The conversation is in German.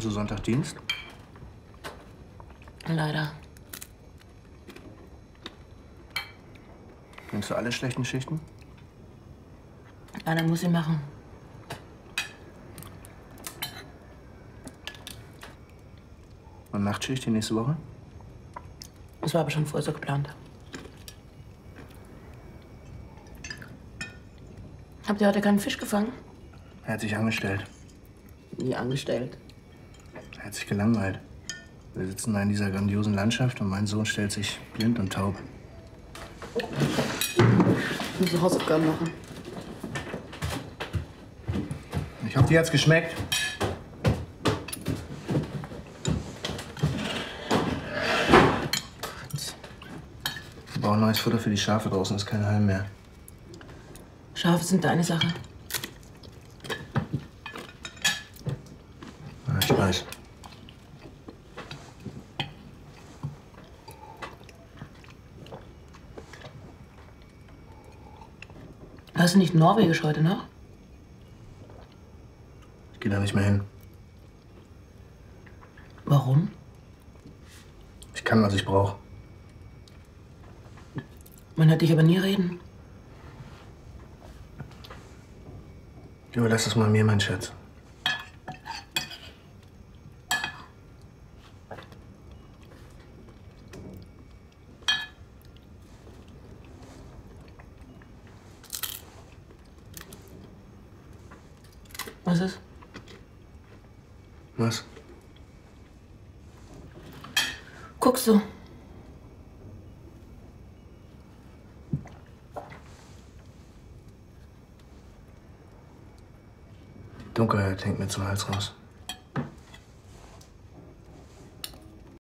Hast du Sonntagdienst? Leider. Nimmst du alle schlechten Schichten? Einer muss sie machen. Und Nachtschicht die nächste Woche? Das war aber schon vorher so geplant. Habt ihr heute keinen Fisch gefangen? Er hat sich angestellt. Wie angestellt? Er hat sich gelangweilt. Wir sitzen da in dieser grandiosen Landschaft und mein Sohn stellt sich blind und taub. Ich muss Hausaufgaben machen. Ich hoffe, dir hat's geschmeckt. Wir brauchen neues Futter für die Schafe draußen, ist kein Heim mehr. Schafe sind deine Sache. Ja, ich weiß. Warst du nicht norwegisch heute noch? Ich gehe da nicht mehr hin. Warum? Ich kann, was ich brauche. Man hört dich aber nie reden. Überlass es mal mir, mein Schatz. Was ist? Was? Guckst du? Dunkelheit hängt mir zum Hals raus.